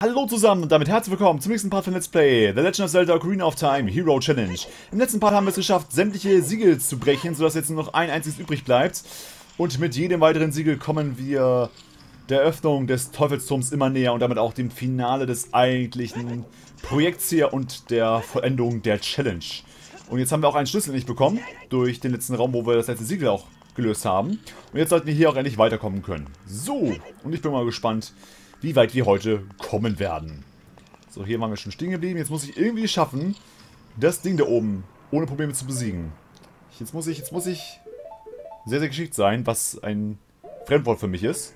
Hallo zusammen und damit herzlich willkommen zum nächsten Part von Let's Play The Legend of Zelda: Ocarina of Time Hero-Challenge. Im letzten Part haben wir es geschafft, sämtliche Siegel zu brechen, sodass jetzt nur noch ein einziges übrig bleibt. Und mit jedem weiteren Siegel kommen wir der Öffnung des Teufelsturms immer näher und damit auch dem Finale des eigentlichen Projekts hier und der Vollendung der Challenge. Und jetzt haben wir auch einen Schlüssel nicht bekommen, durch den letzten Raum, wo wir das letzte Siegel auch gelöst haben. Und jetzt sollten wir hier auch endlich weiterkommen können. So, und ich bin mal gespannt, wie weit wir heute kommen werden. So, hier waren wir schon stehen geblieben. Jetzt muss ich irgendwie schaffen, das Ding da oben ohne Probleme zu besiegen. Jetzt muss ich sehr, sehr geschickt sein, was ein Fremdwort für mich ist.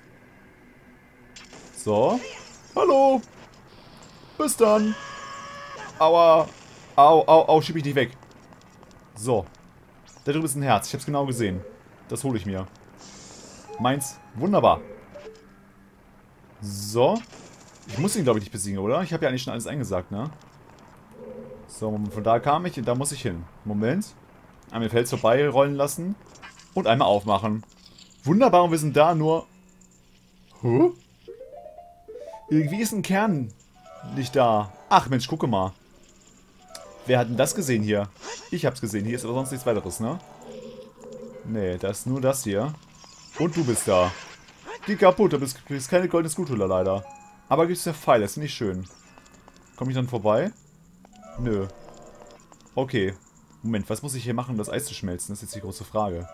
So. Hallo. Bis dann. Aua. Au, schieb ich dich weg. So. Da drüben ist ein Herz. Ich hab's genau gesehen. Das hole ich mir. Meins. Wunderbar. So. Ich muss ihn, glaube ich, nicht besiegen, oder? Ich habe ja eigentlich schon alles eingesagt, ne? So, von da kam ich und da muss ich hin. Moment. Einmal Fels vorbei rollen lassen. Und einmal aufmachen. Wunderbar, und wir sind da, nur... Huh? Irgendwie ist ein Kern nicht da. Ach, Mensch, gucke mal. Wer hat denn das gesehen hier? Ich hab's gesehen. Hier ist aber sonst nichts weiteres, ne? Nee, da ist nur das hier. Und du bist da. Geh kaputt, aber es ist keine goldene Skulltula leider. Aber gibt es ja Pfeile, das finde ich schön. Komme ich dann vorbei? Nö. Okay. Moment, was muss ich hier machen, um das Eis zu schmelzen? Das ist jetzt die große Frage.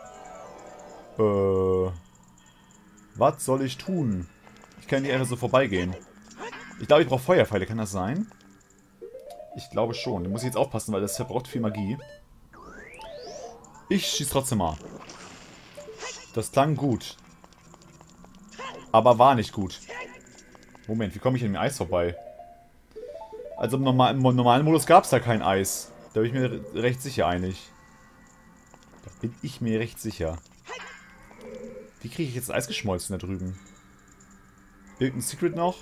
Was soll ich tun? Ich kann nicht einfach so vorbeigehen. Ich glaube, ich brauche Feuerpfeile, kann das sein? Ich glaube schon. Da muss ich jetzt aufpassen, weil das verbraucht viel Magie. Ich schieße trotzdem mal. Das klang gut. Aber war nicht gut. Moment, wie komme ich an dem Eis vorbei? Also im normalen Modus gab es da kein Eis. Da bin ich mir recht sicher eigentlich. Wie kriege ich jetzt das Eis geschmolzen da drüben? Irgendein Secret noch?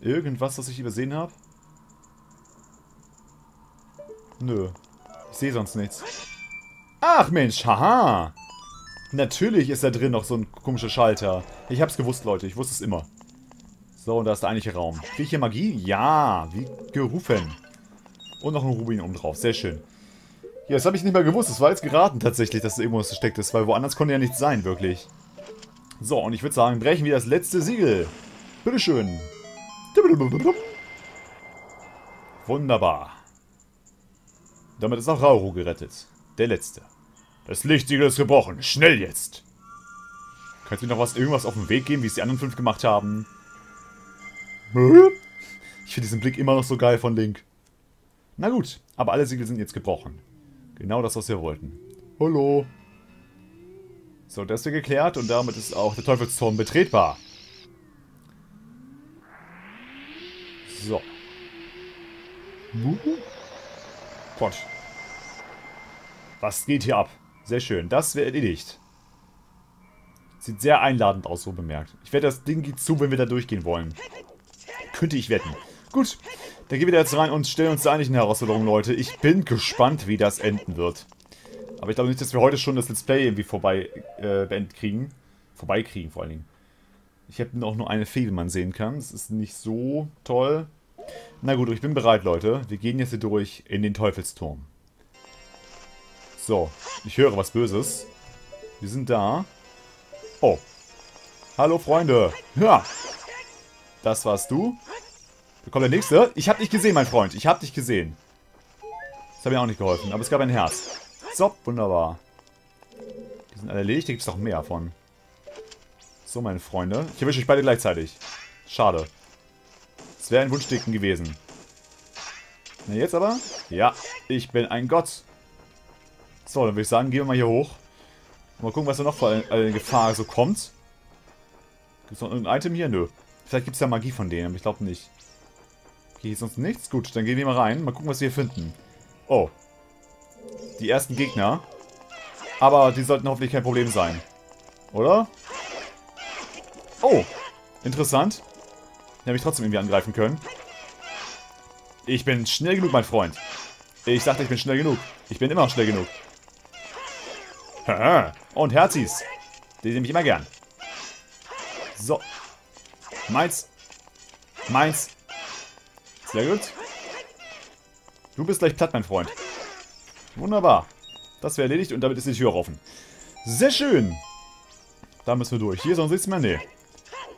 Irgendwas, was ich übersehen habe? Nö. Ich sehe sonst nichts. Ach Mensch, haha! Natürlich ist da drin noch so ein komischer Schalter. Ich hab's gewusst, Leute. Ich wusste es immer. So, und da ist der eigentliche Raum. Kriege ich hier Magie? Ja, wie gerufen. Und noch ein Rubin oben drauf. Sehr schön. Ja, das habe ich nicht mehr gewusst. Das war jetzt geraten tatsächlich, dass da irgendwo was versteckt ist. Weil woanders konnte ja nichts sein, wirklich. So, und ich würde sagen, brechen wir das letzte Siegel. Bitteschön. Wunderbar. Damit ist auch Rauru gerettet. Der letzte. Das Lichtsiegel ist gebrochen. Schnell jetzt! Kannst du mir noch irgendwas auf den Weg geben, wie es die anderen 5 gemacht haben? Ich finde diesen Blick immer noch so geil von Link. Na gut, aber alle Siegel sind jetzt gebrochen. Genau das, was wir wollten. Hallo! So, das wird geklärt und damit ist auch der Teufelsturm betretbar. So. Gott. Was geht hier ab? Sehr schön. Das wäre erledigt. Sieht sehr einladend aus, so bemerkt. Ich werde das Ding geht zu, wenn wir da durchgehen wollen. Könnte ich wetten. Gut, dann gehen wir da jetzt rein und stellen uns der eigentlichen Herausforderung, Leute. Ich bin gespannt, wie das enden wird. Aber ich glaube nicht, dass wir heute schon das Let's Play irgendwie vorbeikriegen. Vorbeikriegen vor allen Dingen. Ich habe auch nur eine Fee, die man sehen kann. Das ist nicht so toll. Na gut, ich bin bereit, Leute. Wir gehen jetzt hier durch in den Teufelsturm. So, ich höre was Böses. Wir sind da. Oh. Hallo, Freunde. Ja. Das warst du. Da kommt der Nächste. Ich hab dich gesehen, mein Freund. Ich hab dich gesehen. Das hat mir auch nicht geholfen, aber es gab ein Herz. So, wunderbar. Die sind alle erledigt. Da gibt es noch mehr von. So, meine Freunde. Ich erwische euch beide gleichzeitig. Schade. Es wäre ein Wunschdicken gewesen. Na, jetzt aber? Ja, ich bin ein Gott. So, dann würde ich sagen, gehen wir mal hier hoch. Mal gucken, was da noch für eine Gefahr so kommt. Gibt es noch irgendein Item hier? Nö. Vielleicht gibt es ja Magie von denen, aber ich glaube nicht. Hier ist sonst nichts. Gut, dann gehen wir mal rein. Mal gucken, was wir hier finden. Oh. Die ersten Gegner. Aber die sollten hoffentlich kein Problem sein. Oder? Oh. Interessant. Den habe ich trotzdem irgendwie angreifen können. Ich bin schnell genug, mein Freund. Ich dachte, ich bin schnell genug. Ich bin immer noch schnell genug. Und Herzis. Die nehme ich immer gern. So. Meins. Meins. Sehr gut. Du bist gleich platt, mein Freund. Wunderbar. Das wäre erledigt und damit ist die Tür offen. Sehr schön. Da müssen wir durch. Hier, sonst nichts mehr. Nee.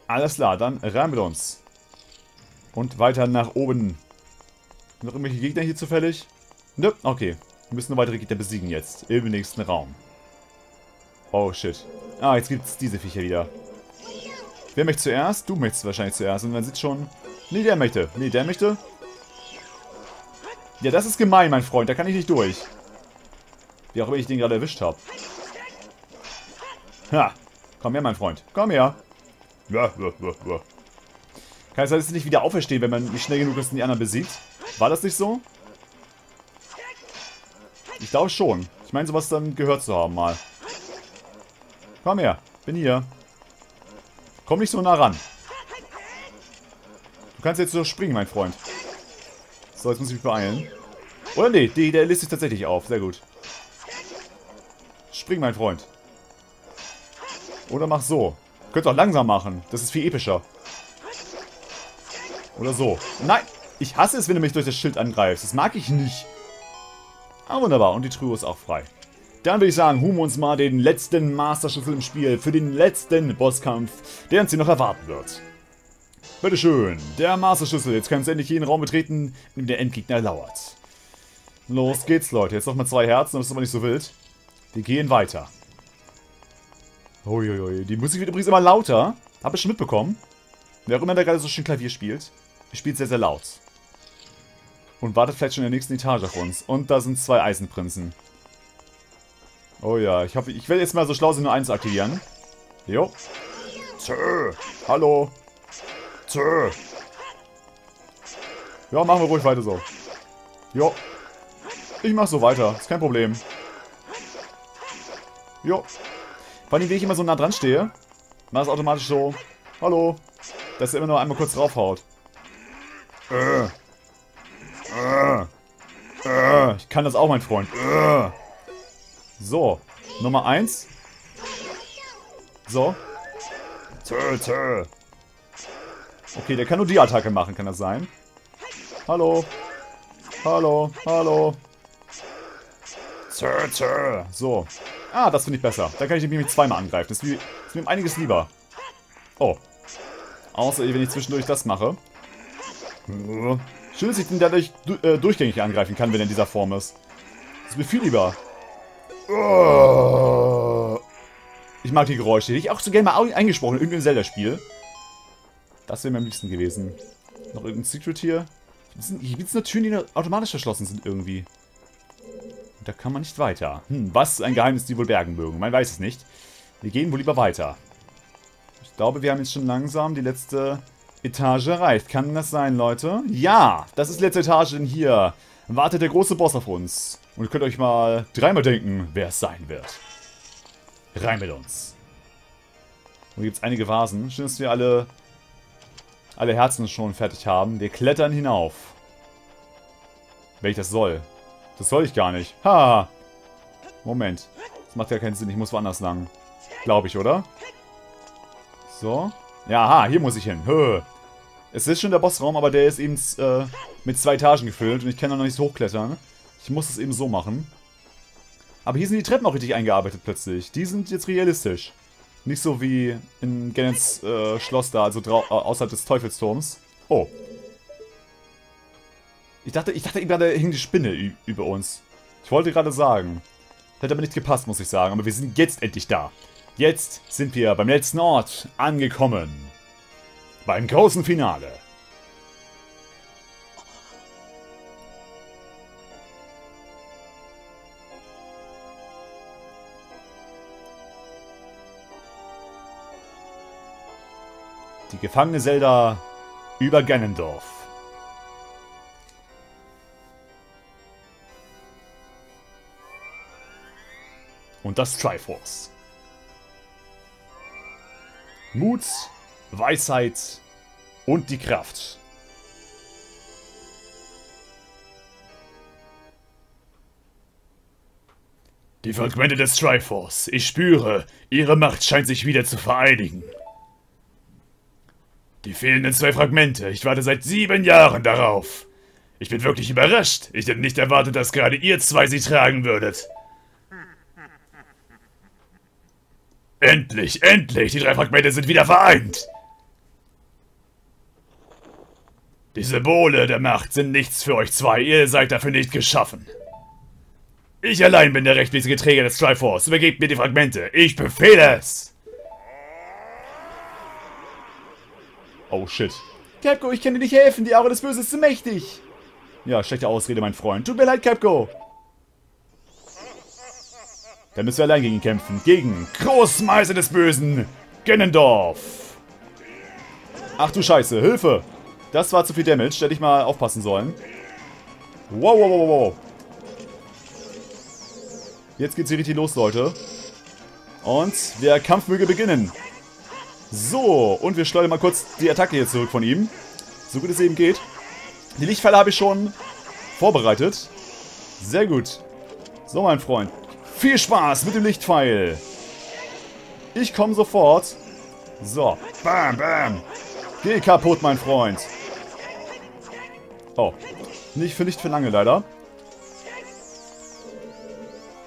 Alles klar, dann rein mit uns. Und weiter nach oben. Noch irgendwelche Gegner hier zufällig? Nö, okay. Wir müssen noch weitere Gegner besiegen jetzt. Im nächsten Raum. Oh, shit. Ah, jetzt gibt es diese Viecher wieder. Wer möchte zuerst? Du möchtest wahrscheinlich zuerst. Und man sieht schon... Nee, der möchte. Nee, der möchte. Ja, das ist gemein, mein Freund. Da kann ich nicht durch. Wie auch immer ich den gerade erwischt habe. Ha. Komm her, mein Freund. Komm her. Ja. Kann es sein, dass ich nicht wieder auferstehen, wenn man nicht schnell genug ist und die anderen besiegt? War das nicht so? Ich glaube schon. Ich meine, sowas dann gehört zu haben mal. Komm her. Bin hier. Komm nicht so nah ran. Du kannst jetzt so springen, mein Freund. So, jetzt muss ich mich beeilen. Oder nee, der lässt sich tatsächlich auf. Sehr gut. Spring, mein Freund. Oder mach so. Könnt ihr auch langsam machen. Das ist viel epischer. Oder so. Nein! Ich hasse es, wenn du mich durch das Schild angreifst. Das mag ich nicht. Ah, wunderbar. Und die Truhe ist auch frei. Dann würde ich sagen, holen wir uns mal den letzten Masterschlüssel im Spiel für den letzten Bosskampf, der uns hier noch erwarten wird. Bitteschön, der Masterschlüssel. Jetzt kannst du endlich jeden Raum betreten, in dem der Endgegner lauert. Los geht's, Leute. Jetzt nochmal 2 Herzen, das ist aber nicht so wild. Wir gehen weiter. Uiuiui, die Musik wird übrigens immer lauter. Hab ich schon mitbekommen. Wer auch immer da gerade so schön Klavier spielt, spielt sehr, sehr laut. Und wartet vielleicht schon in der nächsten Etage auf uns. Und da sind 2 Eisenprinzen. Oh ja, ich hoffe, ich werde jetzt mal so schlau sein, nur eins aktivieren. Jo. Tö. Hallo. Tö. Ja, machen wir ruhig weiter so. Jo. Ich mach so weiter, ist kein Problem. Jo. Vor allem, wenn ich immer so nah dran stehe, macht es automatisch so. Hallo. Dass er immer nur einmal kurz draufhaut. Ich kann das auch, mein Freund. So, Nummer 1. So. Tö. Okay, der kann nur die Attacke machen, kann das sein? Hallo. Hallo. Tö. So. Ah, das finde ich besser. Da kann ich nämlich 2-mal angreifen. Das ist mir einiges lieber. Oh. Außer, wenn ich zwischendurch das mache. Schön, dass ich den dadurch durchgängig angreifen kann, wenn er in dieser Form ist. Das ist mir viel lieber. Ich mag die Geräusche. Die hätte ich auch so gerne mal eingesprochen in irgendeinem Zelda-Spiel. Das wäre mir am liebsten gewesen. Noch irgendein Secret hier. Hier gibt es nur Türen, die automatisch verschlossen sind irgendwie. Und da kann man nicht weiter. Hm, was ein Geheimnis, die wohl bergen mögen. Man weiß es nicht. Wir gehen wohl lieber weiter. Ich glaube, wir haben jetzt schon langsam die letzte Etage erreicht. Kann das sein, Leute? Ja, das ist die letzte Etage, denn hier wartet der große Boss auf uns. Und ihr könnt euch mal 3-mal denken, wer es sein wird. Rein mit uns. Und hier gibt es einige Vasen. Schön, dass wir alle Herzen schon fertig haben. Wir klettern hinauf. Wenn ich das soll. Das soll ich gar nicht. Ha! Moment. Das macht ja keinen Sinn. Ich muss woanders lang. Glaube ich, oder? So. Ja, ha, hier muss ich hin. Hö. Es ist schon der Bossraum, aber der ist eben mit 2 Etagen gefüllt. Und ich kann noch nicht hochklettern. Ich muss es eben so machen. Aber hier sind die Treppen auch richtig eingearbeitet plötzlich. Die sind jetzt realistisch. Nicht so wie in Ganons Schloss da, also außerhalb des Teufelsturms. Oh. Ich dachte eben gerade, da hing die Spinne über uns. Ich wollte gerade sagen. Das hat aber nicht gepasst, muss ich sagen. Aber wir sind jetzt endlich da. Jetzt sind wir beim letzten Ort angekommen. Beim großen Finale. Die gefangene Zelda über Ganondorf. Und das Triforce. Mut, Weisheit und die Kraft. Die Fragmente des Triforce. Ich spüre, ihre Macht scheint sich wieder zu vereinigen. Die fehlenden 2 Fragmente. Ich warte seit 7 Jahren darauf. Ich bin wirklich überrascht. Ich hätte nicht erwartet, dass gerade ihr 2 sie tragen würdet. Endlich, endlich! Die 3 Fragmente sind wieder vereint! Die Symbole der Macht sind nichts für euch 2. Ihr seid dafür nicht geschaffen. Ich allein bin der rechtmäßige Träger des Triforce. Übergebt mir die Fragmente. Ich befehle es! Oh shit. Capco, ich kann dir nicht helfen. Die Aura des Bösen ist zu mächtig. Ja, schlechte Ausrede, mein Freund. Tut mir leid, Capco. Dann müssen wir allein gegen ihn kämpfen. Gegen Großmeister des Bösen, Ganondorf. Ach du Scheiße, Hilfe! Das war zu viel Damage, hätte ich mal aufpassen sollen. Wow, wow, wow, wow. Jetzt geht's hier richtig los, Leute. Und der Kampf möge beginnen. So, und wir schleudern mal kurz die Attacke hier zurück von ihm. So gut es eben geht. Die Lichtpfeile habe ich schon vorbereitet. Sehr gut. So, mein Freund. Viel Spaß mit dem Lichtpfeil. Ich komme sofort. So. Bam, bam. Geh kaputt, mein Freund. Oh. Nicht für lange, leider.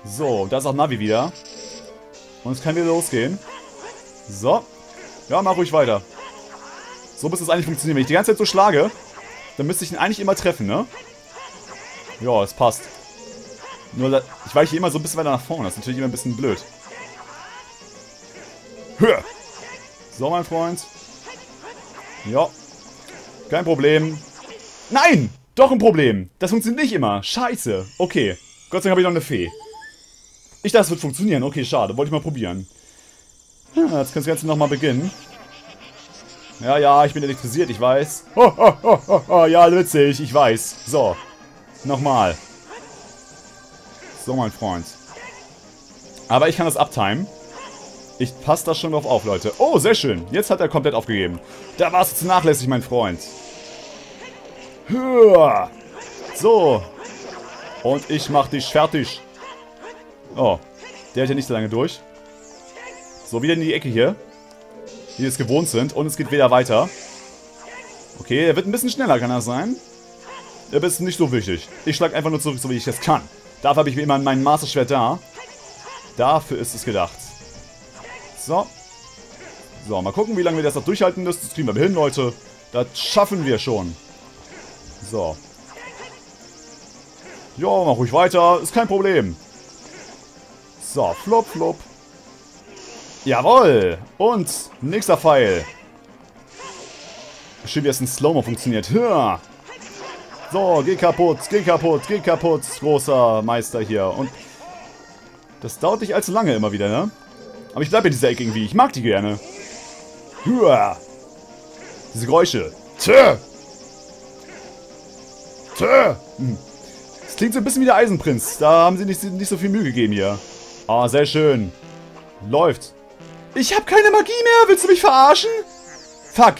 So, da ist auch Navi wieder. Und es kann wieder losgehen. So. Ja, mach ruhig weiter. So muss das eigentlich funktionieren. Wenn ich die ganze Zeit so schlage, dann müsste ich ihn eigentlich immer treffen, ne? Ja, es passt. Nur, ich weiche immer so ein bisschen weiter nach vorne. Das ist natürlich immer ein bisschen blöd. Höher. So, mein Freund. Ja. Kein Problem. Nein! Doch ein Problem. Das funktioniert nicht immer. Scheiße. Okay. Gott sei Dank habe ich noch eine Fee. Ich dachte, es wird funktionieren. Okay, schade. Wollte ich mal probieren. Ja, jetzt kann das Ganze nochmal beginnen. Ja, ja, ich bin elektrisiert, ich weiß. Oh, oh, oh, oh, oh, ja, witzig, ich weiß. So. Nochmal. So, mein Freund. Aber ich kann das uptimen. Ich passe da schon drauf auf, Leute. Oh, sehr schön. Jetzt hat er komplett aufgegeben. Da warst du zu nachlässig, mein Freund. Höher. So. Und ich mach dich fertig. Oh, der hält ja nicht so lange durch. So, wieder in die Ecke hier. Die wir es gewohnt sind. Und es geht wieder weiter. Okay, er wird ein bisschen schneller, kann das sein? Aber ist nicht so wichtig. Ich schlage einfach nur zurück, so wie ich das kann. Dafür habe ich wie immer mein Masterschwert da. Dafür ist es gedacht. So. So, mal gucken, wie lange wir das noch durchhalten müssen. Das kriegen wir hin, Leute. Das schaffen wir schon. So. Ja, mach ruhig weiter. Ist kein Problem. So, flop, flop. Jawohl! Und nächster Pfeil. Schön, wie es in Slow-Mo funktioniert. Hör! So, geh kaputt, geh kaputt, geh kaputt, großer Meister hier. Und das dauert nicht allzu lange immer wieder, ne? Aber ich bleibe in dieser Ecke irgendwie. Ich mag die gerne. Hör! Diese Geräusche. Tö! Tö! Das klingt so ein bisschen wie der Eisenprinz. Da haben sie nicht so viel Mühe gegeben hier. Ah, sehr schön. Läuft. Ich habe keine Magie mehr. Willst du mich verarschen? Fuck.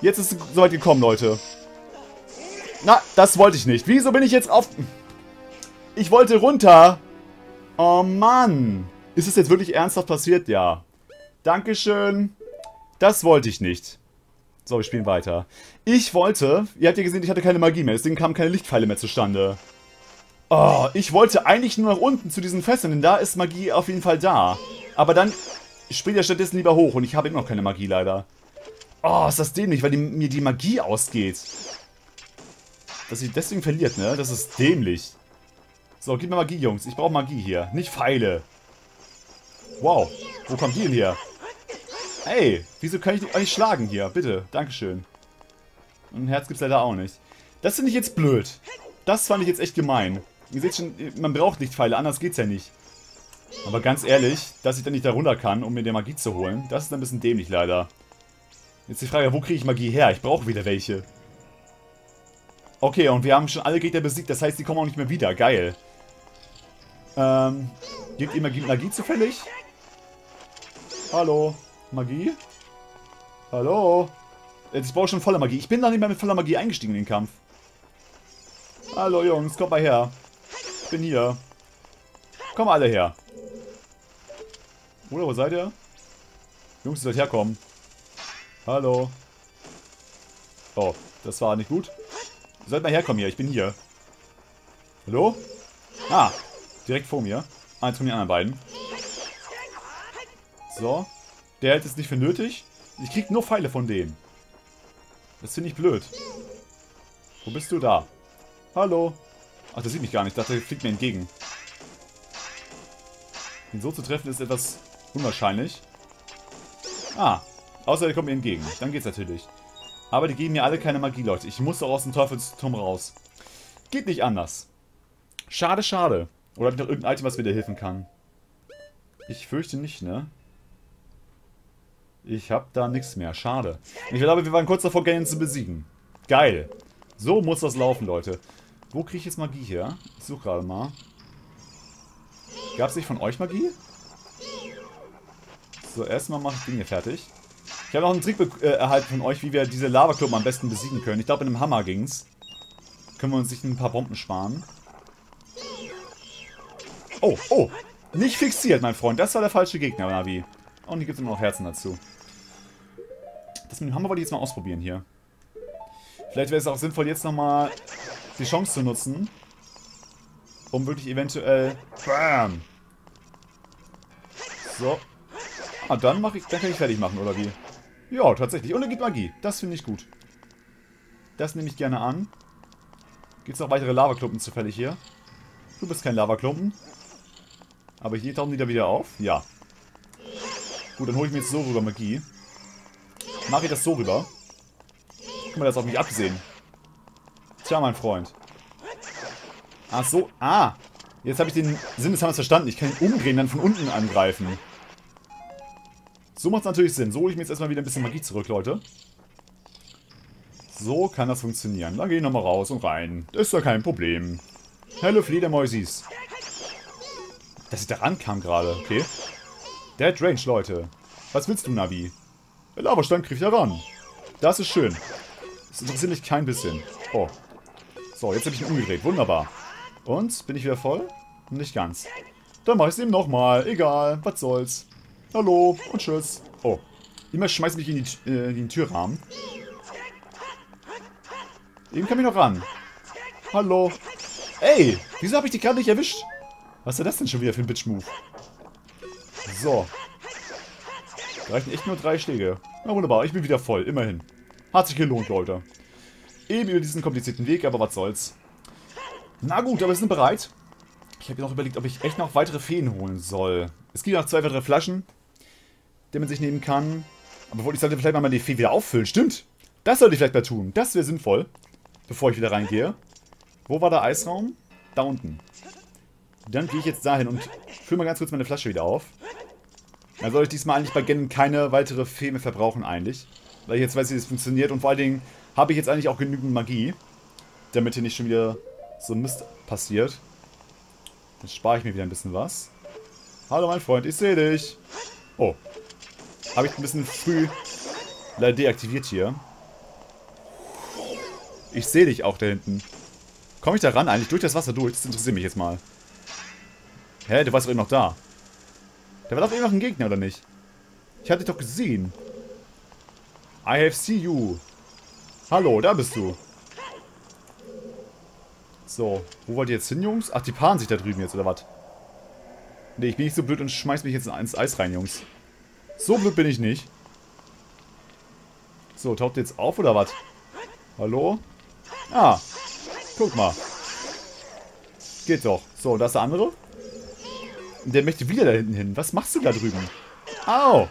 Jetzt ist es soweit gekommen, Leute. Na, das wollte ich nicht. Wieso bin ich jetzt auf... Ich wollte runter. Oh, Mann. Ist es jetzt wirklich ernsthaft passiert? Ja. Dankeschön. Das wollte ich nicht. So, wir spielen weiter. Ich wollte... Ihr habt ja gesehen, ich hatte keine Magie mehr. Deswegen kamen keine Lichtpfeile mehr zustande. Oh, ich wollte eigentlich nur nach unten zu diesen Fässern. Denn da ist Magie auf jeden Fall da. Aber dann... Ich springe ja stattdessen lieber hoch und ich habe immer noch keine Magie, leider. Oh, ist das dämlich, weil mir die Magie ausgeht. Dass sie deswegen verliert, ne? Das ist dämlich. So, gib mir Magie, Jungs. Ich brauche Magie hier. Nicht Pfeile. Wow. Wo kommt die denn hier? Ey, wieso kann ich die eigentlich schlagen hier? Bitte. Dankeschön. Ein Herz gibt's leider auch nicht. Das finde ich jetzt blöd. Das fand ich jetzt echt gemein. Ihr seht schon, man braucht nicht Pfeile, anders geht's ja nicht. Aber ganz ehrlich, dass ich dann nicht da runter kann, um mir die Magie zu holen, das ist ein bisschen dämlich leider. Jetzt die Frage, wo kriege ich Magie her? Ich brauche wieder welche. Okay, und wir haben schon alle Gegner besiegt, das heißt, die kommen auch nicht mehr wieder. Geil. Gibt ihr Magie zufällig? Hallo? Magie? Hallo? Jetzt, ich brauche schon volle Magie. Ich bin noch nicht mal mit voller Magie eingestiegen in den Kampf. Hallo Jungs, kommt mal her. Ich bin hier. Kommen alle her. Oder wo seid ihr? Jungs, ihr sollt herkommen. Hallo. Oh, das war nicht gut. Ihr sollt mal herkommen hier, ich bin hier. Hallo? Ah, direkt vor mir. Eins von den anderen beiden. So. Der hält es nicht für nötig. Ich krieg nur Pfeile von dem. Das finde ich blöd. Wo bist du da? Hallo? Ach, der sieht mich gar nicht. Ich dachte, der fliegt mir entgegen. Ihn so zu treffen ist etwas unwahrscheinlich. Ah, außer der kommt mir entgegen. Dann geht's natürlich. Aber die geben mir alle keine Magie, Leute. Ich muss doch aus dem Teufelsturm raus. Geht nicht anders. Schade, schade. Oder habe ich noch irgendein Item, was mir da helfen kann? Ich fürchte nicht, ne? Ich habe da nichts mehr. Schade. Ich glaube, wir waren kurz davor, Ganon zu besiegen. Geil. So muss das laufen, Leute. Wo kriege ich jetzt Magie her? Ich suche gerade mal. Gab es nicht von euch Magie? So, erstmal mache ich den hier fertig. Ich habe noch einen Trick erhalten von euch, wie wir diese Lavaklumpen am besten besiegen können. Ich glaube, mit einem Hammer ging's. Können wir uns nicht ein paar Bomben sparen. Oh, oh. Nicht fixiert, mein Freund. Das war der falsche Gegner, Navi. Und hier gibt es immer noch Herzen dazu. Das mit dem Hammer wollte ich jetzt mal ausprobieren hier. Vielleicht wäre es auch sinnvoll, jetzt nochmal die Chance zu nutzen, um wirklich eventuell... Bam! So. Ah, dann mache ich... Dann kann ich fertig machen, oder wie? Ja, tatsächlich. Und er gibt Magie. Das finde ich gut. Das nehme ich gerne an. Gibt es noch weitere Lavaklumpen zufällig hier? Du bist kein Lavaklumpen. Aber hier tauchen die da wieder auf. Ja. Gut, dann hole ich mir jetzt so rüber Magie. Mache ich das so rüber. Guck mal, das auf mich absehen. Tja, mein Freund. Ach so. Ah. Jetzt habe ich den Sinn des Hammers verstanden. Ich kann ihn umdrehen, dann von unten angreifen. So macht es natürlich Sinn. So hole ich mir jetzt erstmal wieder ein bisschen Magie zurück, Leute. So kann das funktionieren. Dann gehe ich nochmal raus und rein. Das ist ja kein Problem. Hallo Fledermäusis. Dass ich da rankam gerade. Okay. Dead Range, Leute. Was willst du, Navi? Der Lavastein kriegt er ran. Das ist schön. Das interessiert mich kein bisschen. Oh. So, jetzt habe ich ihn umgedreht. Wunderbar. Und? Bin ich wieder voll? Nicht ganz. Dann mache ich es eben nochmal. Egal. Was soll's. Hallo und tschüss. Oh. Immer schmeißt mich in den Türrahmen. Eben kam ich noch ran. Hallo. Ey, wieso habe ich die gerade nicht erwischt? Was ist das denn schon wieder für ein Bitch-Move? So. Da reichen echt nur 3 Schläge. Na wunderbar, ich bin wieder voll, immerhin. Hat sich gelohnt, Leute. Eben über diesen komplizierten Weg, aber was soll's. Na gut, aber wir sind bereit. Ich habe mir noch überlegt, ob ich echt noch weitere Feen holen soll. Es gibt noch 2 weitere Flaschen, die man sich nehmen kann. Aber ich sollte vielleicht mal die Fee wieder auffüllen, stimmt? Das sollte ich vielleicht mal tun, das wäre sinnvoll. Bevor ich wieder reingehe. Wo war der Eisraum? Da unten. Dann gehe ich jetzt dahin und fülle mal ganz kurz meine Flasche wieder auf. Dann soll ich diesmal eigentlich bei Ganon keine weitere Fee mehr verbrauchen eigentlich. Weil ich jetzt weiß, wie das funktioniert. Und vor allen Dingen habe ich jetzt eigentlich auch genügend Magie. Damit hier nicht schon wieder so Mist passiert. Dann spare ich mir wieder ein bisschen was. Hallo mein Freund, ich sehe dich. Oh. Habe ich ein bisschen früh leider deaktiviert hier. Ich sehe dich auch da hinten. Komme ich da ran eigentlich? Durch das Wasser durch? Das interessiert mich jetzt mal. Hä, du warst doch eben noch da. Da war doch eben noch ein Gegner, oder nicht? Ich hatte dich doch gesehen. I have seen you. Hallo, da bist du. So, wo wollt ihr jetzt hin, Jungs? Ach, die paaren sich da drüben jetzt, oder was? Ne, ich bin nicht so blöd und schmeiß mich jetzt ins Eis rein, Jungs. So blöd bin ich nicht. So, taucht ihr jetzt auf, oder was? Hallo? Ah, guck mal. Geht doch. So, da ist der andere. Der möchte wieder da hinten hin. Was machst du da drüben? Au!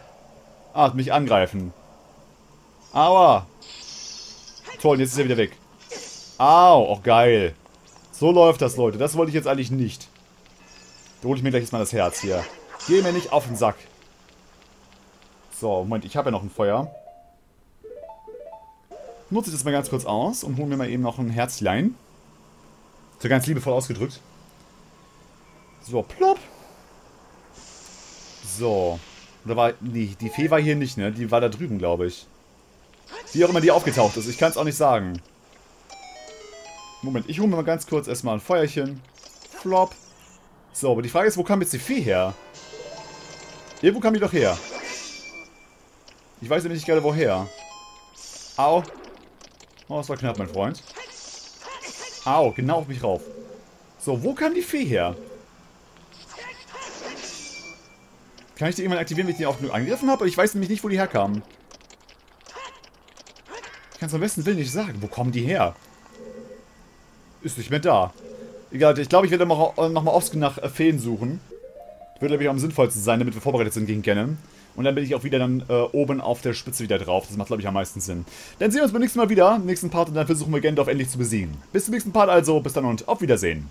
Ah, mich angreifen. Aua! Toll, jetzt ist er wieder weg. Au! Auch geil. So läuft das, Leute. Das wollte ich jetzt eigentlich nicht. Da hole ich mir gleich jetzt mal das Herz hier. Geh mir nicht auf den Sack. So, Moment. Ich habe ja noch ein Feuer. Nutze ich das mal ganz kurz aus und hole mir mal eben noch ein Herzlein. So ganz liebevoll ausgedrückt. So, plopp. So. Oder war. Nee, die Fee war hier nicht, ne? Die war da drüben, glaube ich. Wie auch immer die aufgetaucht ist. Ich kann es auch nicht sagen. Moment, ich hole mir mal ganz kurz erstmal ein Feuerchen. Flop. So, aber die Frage ist, wo kam jetzt die Fee her? Irgendwo kam die doch her. Ich weiß nämlich nicht gerade woher. Au. Oh, das war knapp, mein Freund. Au, genau auf mich rauf. So, wo kam die Fee her? Kann ich die irgendwann aktivieren, wenn ich die auch nur angegriffen habe? Ich weiß nämlich nicht, wo die herkam. Ich kann es am besten Willen nicht sagen. Wo kommen die her? Ist nicht mehr da. Egal, ich glaube, ich werde nochmal oft nach Feen suchen. Würde, glaube ich, am sinnvollsten sein, damit wir vorbereitet sind gegen Ganon. Und dann bin ich auch wieder dann oben auf der Spitze wieder drauf. Das macht, glaube ich, am meisten Sinn. Dann sehen wir uns beim nächsten Mal wieder, im nächsten Part. Und dann versuchen wir Ganondorf endlich zu besiegen. Bis zum nächsten Part also. Bis dann und auf Wiedersehen.